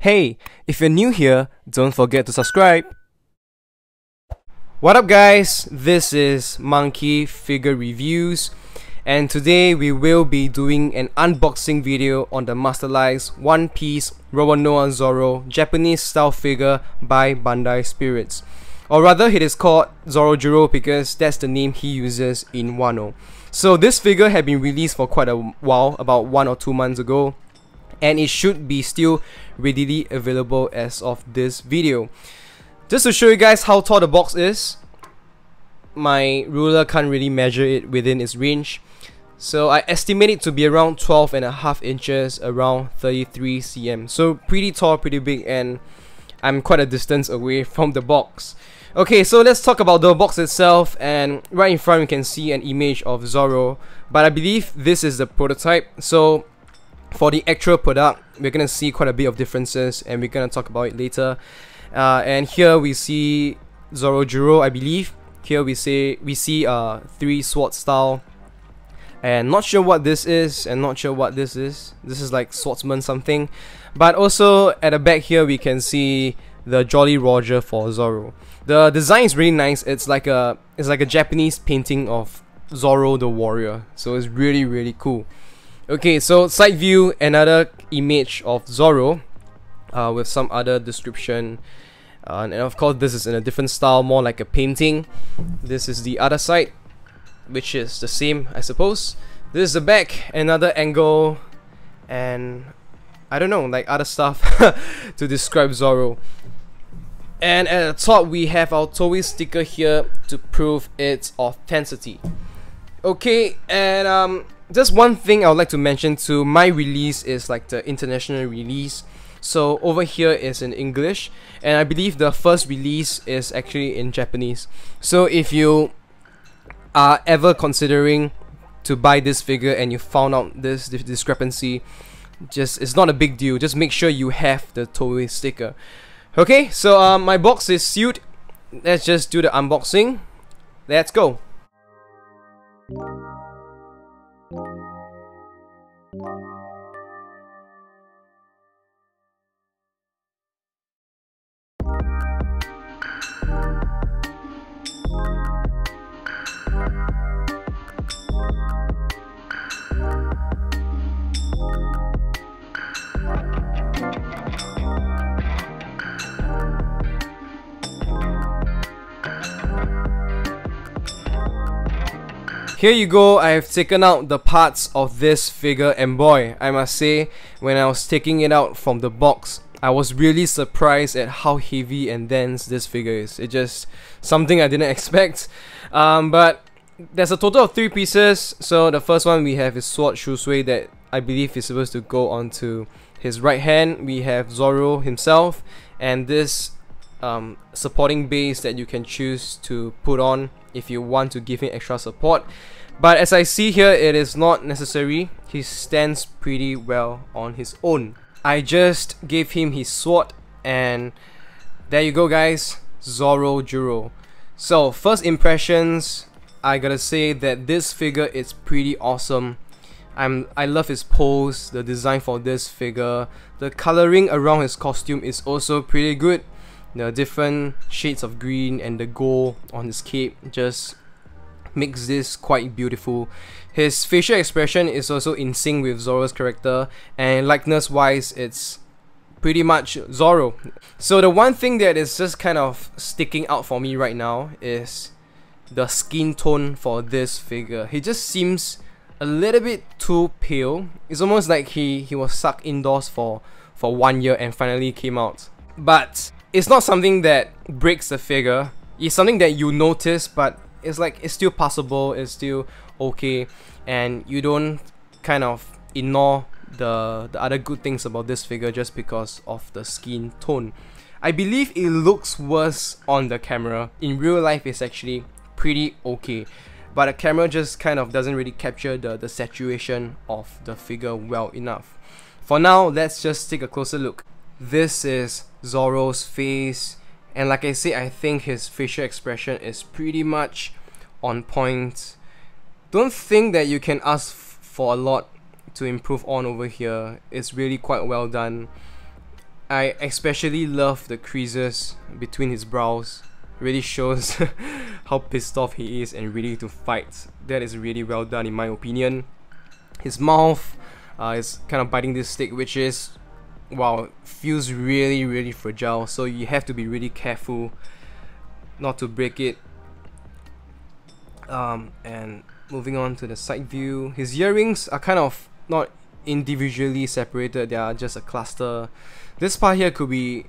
Hey, if you're new here, don't forget to subscribe! What up guys, this is Monkey Figure Reviews, and today we will be doing an unboxing video on the Masterlise One Piece Roronoa Zoro Japanese style figure by Bandai Spirits. Or rather, it is called Zorojuro because that's the name he uses in Wano. So this figure had been released for quite a while, about 1 or 2 months ago, and it should be still readily available as of this video. Just to show you guys how tall the box is, my ruler can't really measure it within its range, so I estimate it to be around 12.5 inches, around 33 cm, so pretty tall, pretty big, and I'm quite a distance away from the box. Okay, so let's talk about the box itself, and right in front you can see an image of Zoro, but I believe this is the prototype, so for the actual product, we're going to see quite a bit of differences and we're going to talk about it later. And here we see Zorojuro, I believe. Here we see three sword style. And not sure what this is, and not sure what this is. This is like swordsman something. But also at the back here we can see the Jolly Roger for Zoro. The design is really nice. It's like a Japanese painting of Zoro the warrior. So it's really, really cool. Okay, so side view, another image of Zoro with some other description, and of course this is in a different style, more like a painting. This is the other side, which is the same, I suppose. This is the back, another angle, and I don't know, like other stuff to describe Zoro. And at the top we have our Toei sticker here to prove its authenticity. Okay, and just one thing I would like to mention too, my release is like the international release, so over here is in English, and I believe the first release is actually in Japanese. So if you are ever considering to buy this figure and you found out this discrepancy, it's not a big deal, just make sure you have the Toei sticker. Okay, so my box is sealed, let's just do the unboxing, let's go! Here you go, I have taken out the parts of this figure, and boy, I must say, when I was taking it out from the box, I was really surprised at how heavy and dense this figure is. It's just something I didn't expect. But there's a total of 3 pieces, so the first one we have is sword Shusui, that I believe is supposed to go onto his right hand. We have Zoro himself, and this supporting base that you can choose to put on if you want to give him extra support, but as I see here, it is not necessary. He stands pretty well on his own. I just gave him his sword, and there you go guys, Zorojuro. So first impressions, I gotta say that this figure is pretty awesome. I love his pose, the design for this figure, the coloring around his costume is also pretty good. The different shades of green and the gold on his cape just makes this quite beautiful. His facial expression is also in sync with Zoro's character, and likeness wise it's pretty much Zoro. So the one thing that is just kind of sticking out for me right now is the skin tone for this figure. He just seems a little bit too pale. It's almost like he was stuck indoors for 1 year and finally came out. But it's not something that breaks the figure, it's something that you notice, but it's like it's still passable, it's still okay, and you don't kind of ignore the other good things about this figure just because of the skin tone. I believe it looks worse on the camera. In real life it's actually pretty okay, but the camera just kind of doesn't really capture the saturation of the figure well enough. For now, let's just take a closer look. This is Zoro's face, and like I said, I think his facial expression is pretty much on point. Don't think that you can ask for a lot to improve on over here. It's really quite well done. I especially love the creases between his brows. Really shows how pissed off he is and ready to fight. That is really well done in my opinion. His mouth is kind of biting this stick, which is, wow, feels really, really fragile. So you have to be really careful not to break it. And moving on to the side view, his earrings are kind of not individually separated, they are just a cluster. This part here could be,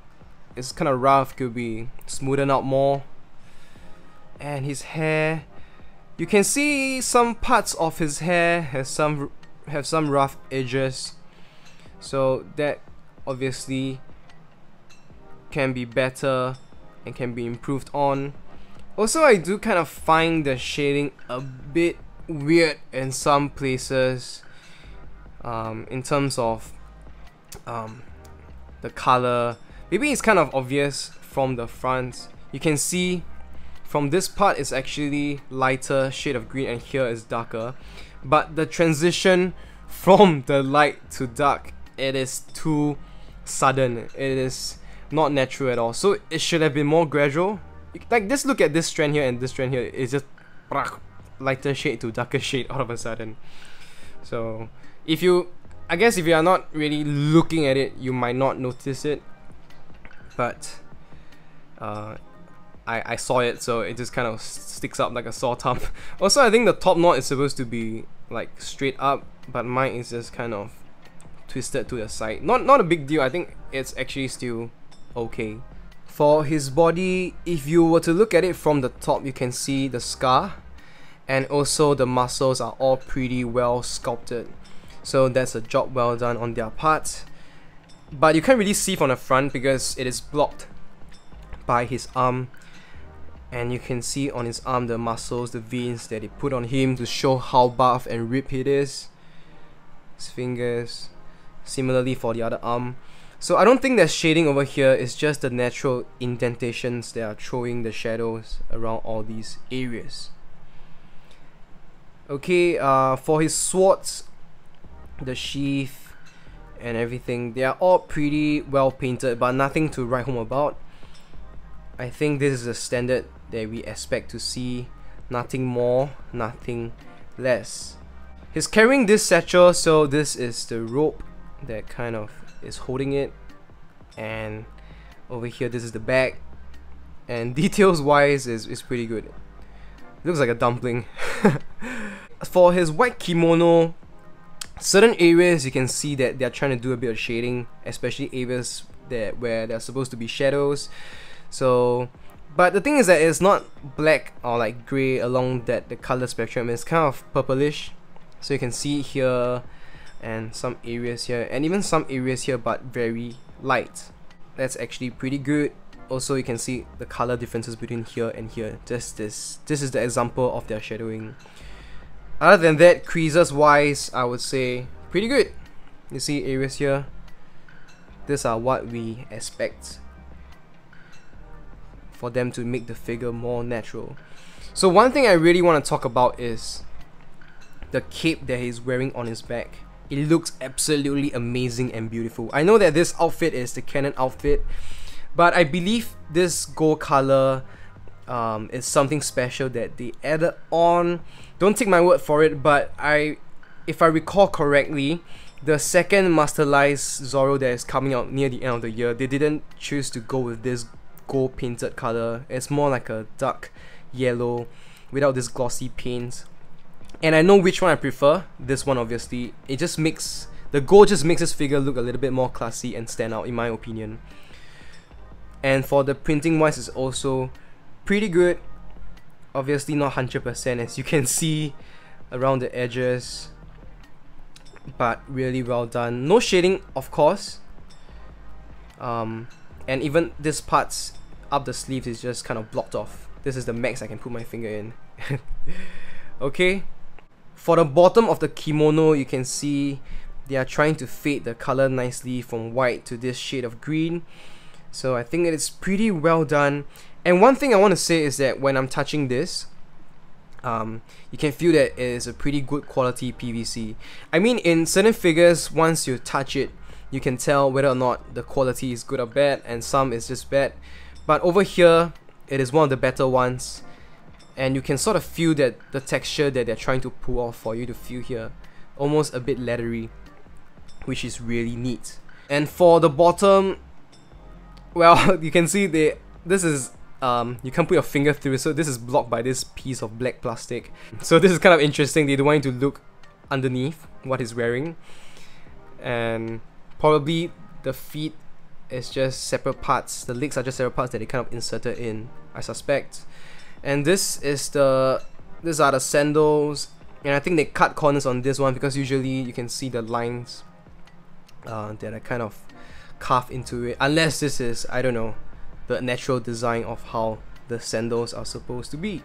it's kind of rough, could be smoothened out more. And his hair, you can see some parts of his hair have some rough edges, so that obviously can be better and can be improved on. Also, I do kind of find the shading a bit weird in some places, in terms of the color. Maybe it's kind of obvious from the front. You can see from this part is actually lighter shade of green and here is darker. But the transition from the light to dark, it is too sudden. It is not natural at all. So it should have been more gradual. Like, just look at this strand here and this strand here. It's just lighter shade to darker shade all of a sudden. So if you, I guess if you are not really looking at it, you might not notice it. But I saw it, so it just kind of sticks up like a sore thumb. Also, I think the top knot is supposed to be like straight up, but mine is just kind of twisted to the side. Not a big deal. I think it's actually still okay. For his body, if you were to look at it from the top, you can see the scar, and also the muscles are all pretty well sculpted. So that's a job well done on their part. But you can't really see from the front because it is blocked by his arm, and you can see on his arm the muscles, the veins that he put on him to show how buff and ripped it is. His fingers, similarly for the other arm. So I don't think that shading over here is just the natural indentations that are throwing the shadows around all these areas. Okay, for his swords, the sheath and everything, they are all pretty well painted, but nothing to write home about. I think this is the standard that we expect to see, nothing more, nothing less. He's carrying this satchel, so this is the rope that kind of is holding it, and over here this is the bag, and details wise is pretty good. It looks like a dumpling. For his white kimono, certain areas you can see that they're trying to do a bit of shading, especially areas that where there's supposed to be shadows. So, but the thing is that it's not black or like grey along that the colour spectrum, it's kind of purplish, so you can see here and some areas here, and even some areas here, but very light. That's actually pretty good. Also, you can see the color differences between here and here. Just this is the example of their shadowing. Other than that, creases wise, I would say pretty good. You see areas here, these are what we expect for them to make the figure more natural. So one thing I really want to talk about is the cape that he's wearing on his back. It looks absolutely amazing and beautiful. I know that this outfit is the canon outfit, but I believe this gold color is something special that they added on. Don't take my word for it, but if I recall correctly, the second Masterlise Zoro that is coming out near the end of the year, they didn't choose to go with this gold painted color. It's more like a dark yellow without this glossy paint. And I know which one I prefer, this one obviously. It just makes, the gold just makes this figure look a little bit more classy and stand out in my opinion. And for the printing wise, it's also pretty good. Obviously not 100% as you can see around the edges, but really well done. No shading of course, and even this part up the sleeves is just kind of blocked off. This is the max I can put my finger in. Okay. For the bottom of the kimono, you can see they are trying to fade the color nicely from white to this shade of green. So I think it is pretty well done. And one thing I want to say is that when I'm touching this, you can feel that it is a pretty good quality PVC. I mean, in certain figures, once you touch it, you can tell whether or not the quality is good or bad, and some is just bad. But over here, it is one of the better ones, and you can sort of feel that the texture that they're trying to pull off for you to feel here, almost a bit leathery, which is really neat. And for the bottom, well, you can see this is you can't put your finger through, so this is blocked by this piece of black plastic. So this is kind of interesting. They don't want you to look underneath what he's wearing, and probably the feet is just separate parts, the legs are just separate parts that they kind of inserted in, I suspect. And these are the sandals, and I think they cut corners on this one because usually you can see the lines that are kind of carved into it, unless this is, I don't know, the natural design of how the sandals are supposed to be.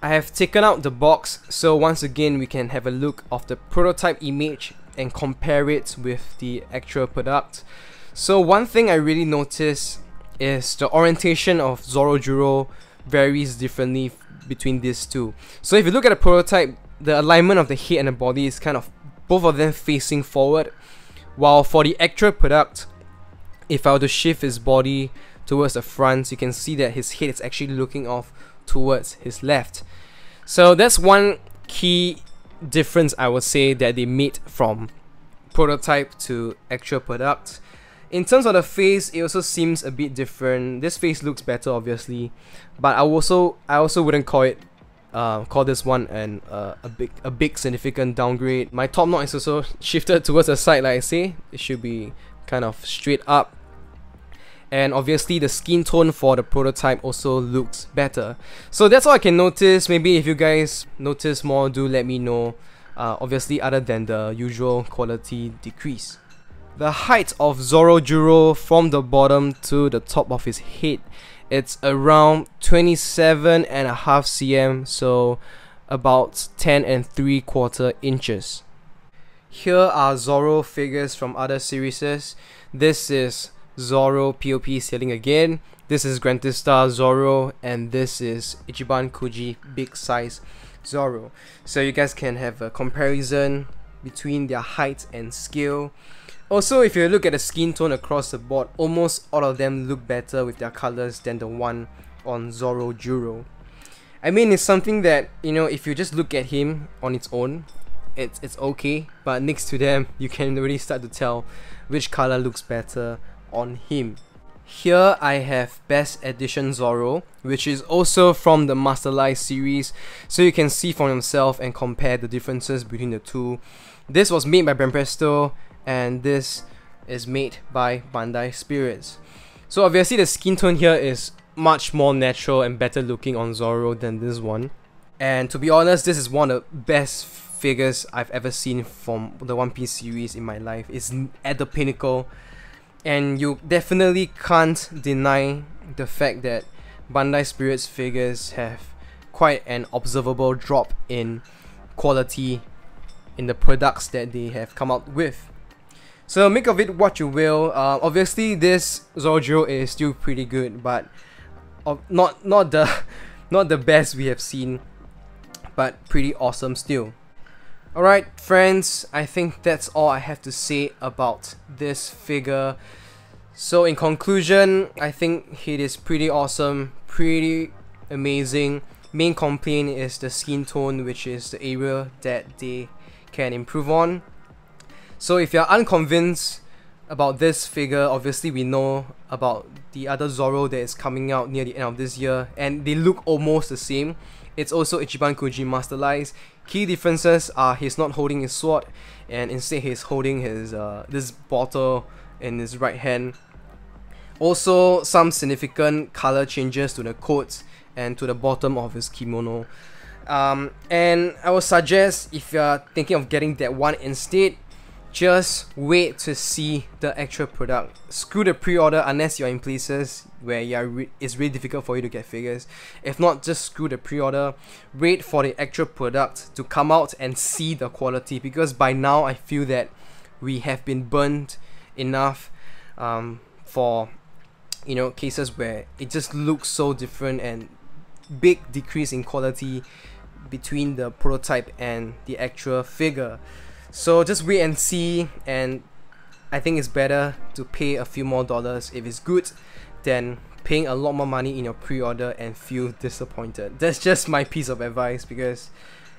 I have taken out the box, so once again we can have a look of the prototype image and compare it with the actual product. So one thing I really noticed is the orientation of Zorojuro varies differently between these two. So if you look at the prototype, the alignment of the head and the body is kind of both of them facing forward, while for the actual product, if I were to shift his body towards the front, you can see that his head is actually looking off towards his left. So that's one key difference I would say that they made from prototype to actual product. In terms of the face, it also seems a bit different. This face looks better obviously, but I also wouldn't call this one an a big significant downgrade. My top knot is also shifted towards the side, like I say. It should be kind of straight up. And obviously the skin tone for the prototype also looks better. So that's all I can notice. Maybe if you guys notice more, do let me know. Obviously other than the usual quality decrease. The height of Zorojuro from the bottom to the top of his head, it's around 27.5 cm, so about 10 3/4 inches. Here are Zoro figures from other series. This is Zoro POP sailing again, this is Grandista Zoro, and this is Ichiban Kuji big size Zoro. So you guys can have a comparison between their height and scale. Also, if you look at the skin tone across the board, almost all of them look better with their colors than the one on Zorojuro. I mean, it's something that, you know, if you just look at him on its own, it's okay, but next to them you can really start to tell which color looks better on him. Here I have Best Edition Zoro, which is also from the Masterlise series, so you can see for yourself and compare the differences between the two. This was made by Banpresto, and this is made by Bandai Spirits. So obviously the skin tone here is much more natural and better looking on Zoro than this one. And to be honest, this is one of the best figures I've ever seen from the One Piece series in my life. It's at the pinnacle. And you definitely can't deny the fact that Bandai Spirits figures have quite an observable drop in quality in the products that they have come out with. So make of it what you will. Obviously this Zorojuro is still pretty good, but not the best we have seen, but pretty awesome still. Alright friends, I think that's all I have to say about this figure. So in conclusion, I think it is pretty awesome, pretty amazing. Main complaint is the skin tone, which is the area that they can improve on. So if you're unconvinced about this figure, obviously we know about the other Zoro that is coming out near the end of this year, and they look almost the same. It's also Ichiban Kuji Masterlise. Key differences are he's not holding his sword, and instead he's holding his this bottle in his right hand. Also, some significant color changes to the coats and to the bottom of his kimono. And I would suggest, if you're thinking of getting that one instead, just wait to see the actual product. Screw the pre-order unless you're in places where it's really difficult for you to get figures. If not, just screw the pre-order. Wait for the actual product to come out and see the quality, because by now I feel that we have been burnt enough for, you know, cases where it just looks so different and big decrease in quality between the prototype and the actual figure. So just wait and see, and I think it's better to pay a few more dollars if it's good than paying a lot more money in your pre-order and feel disappointed. That's just my piece of advice, because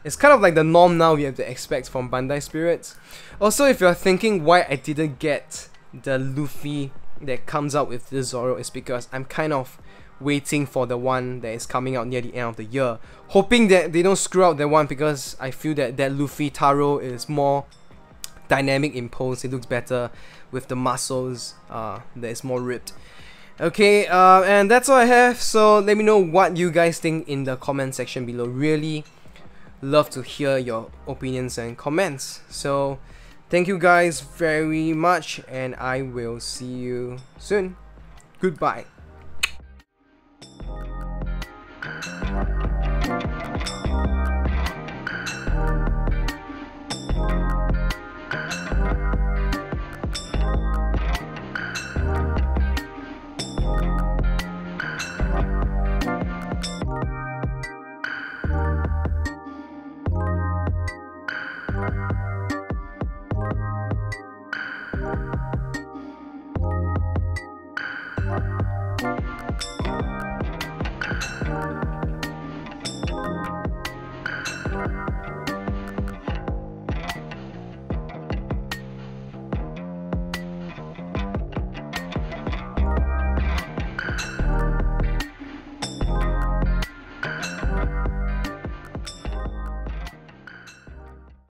it's kind of like the norm now we have to expect from Bandai Spirits. Also, if you're thinking why I didn't get the Luffy that comes out with the Zoro, is because I'm kind of waiting for the one that is coming out near the end of the year, hoping that they don't screw up that one, because I feel that that Luffy Taro is more dynamic in pose. It looks better with the muscles that is more ripped. Okay, and that's all I have. So let me know what you guys think in the comment section below. Really love to hear your opinions and comments. So thank you guys very much, and I will see you soon. Goodbye.